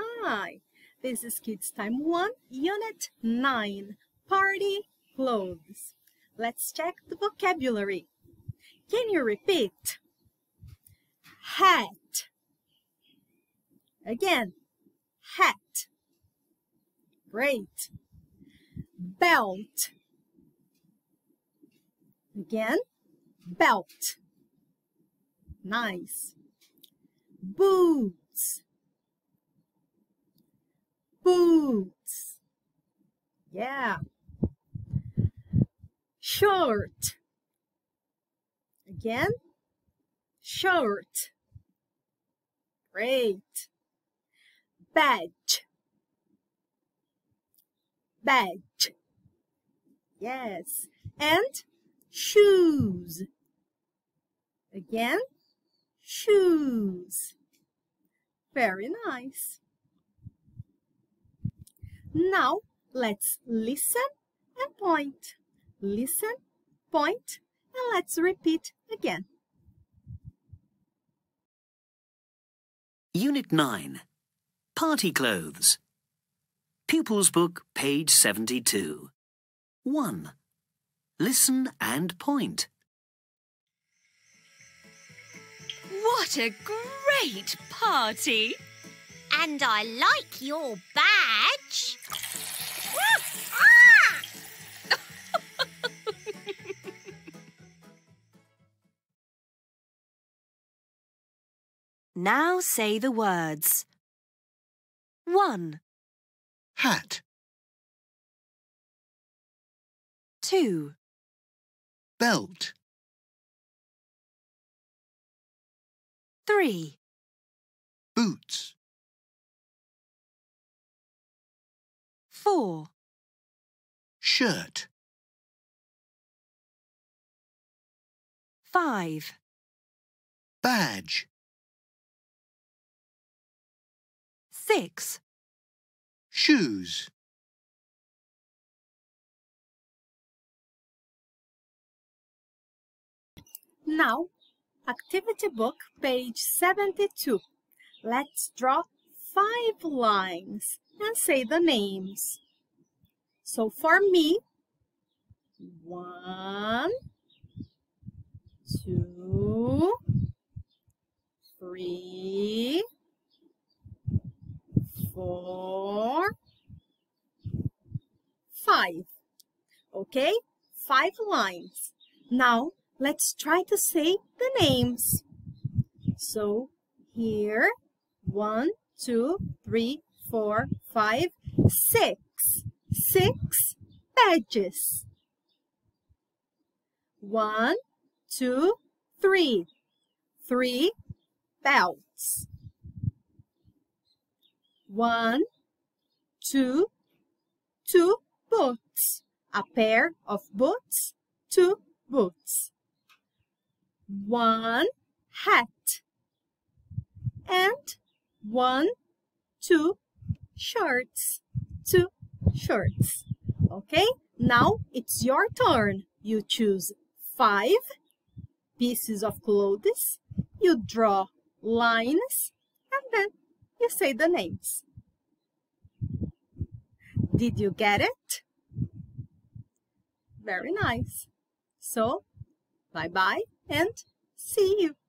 Hi, this is Kids Time 1, Unit 9, Party Clothes. Let's check the vocabulary. Can you repeat? Hat. Again, hat. Great. Belt. Again, belt. Nice. Boots. Boots. Yeah. Shirt. Again, shirt. Great. Badge. Badge. Yes. And shoes. Again, shoes. Very nice. Now, let's listen and point. Listen, point, and let's repeat again. Unit 9. Party Clothes. Pupils Book, page 72. 1. Listen and point. What a great party! And I like your badge. Now say the words. 1. Hat. 2. Belt. 3. Boots. 4. Shirt. 5. Badge. 6. Shoes. Now, activity book, page 72. Let's draw 5 lines and say the names. So for me, 1, 2, 3, 4, 5. Okay, 5 lines. Now let's try to say the names. So here, 1, 2, 3, 4, 5, 6. 6 badges. 1, 2, 3. 3 belts. 1, 2, 2 boots. A pair of boots, 2 boots. 1 hat. And 1, 2 shirts. 2 shirts. Okay, now it's your turn. You choose 5 pieces of clothes. You draw lines and then you say the names. Did you get it? Very nice. So, bye-bye and see you.